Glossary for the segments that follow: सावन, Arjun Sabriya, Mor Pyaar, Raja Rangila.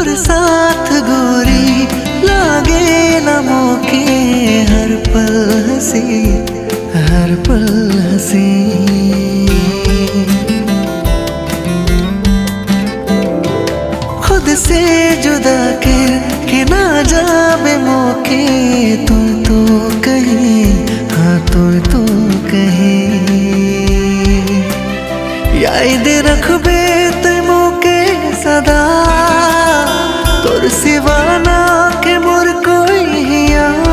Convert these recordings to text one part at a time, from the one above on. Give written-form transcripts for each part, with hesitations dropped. और साथ गोरी लागे नमो के हर पल हंसी, हर पल हंसी। से जुदा के ना जावे मौके तू तो कहीं, हाँ तू तो कहीं। याद रखबे ते मौके सदा तोर सिवा ना के मोर कोई यार।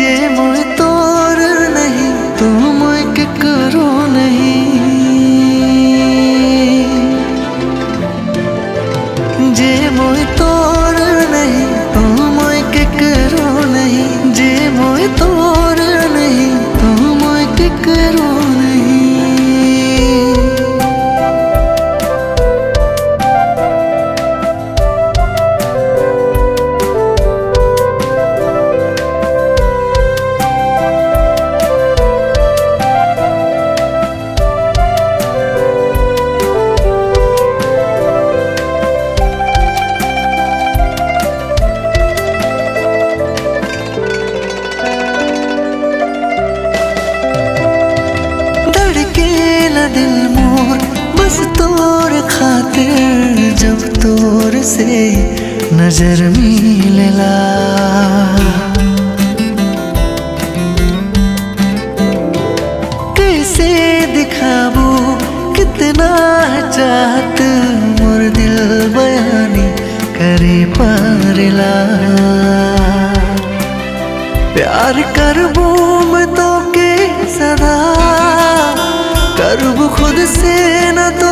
जे मुझ तोर नहीं तू मुझ के करो नहीं। तोर खातिर जब तोर से नजर मिलला कैसे दिखाबू कितना चाहत मोर दिल बयानी करे पारला। प्यार करबू मैं तो के सदा करबू खुद से न तो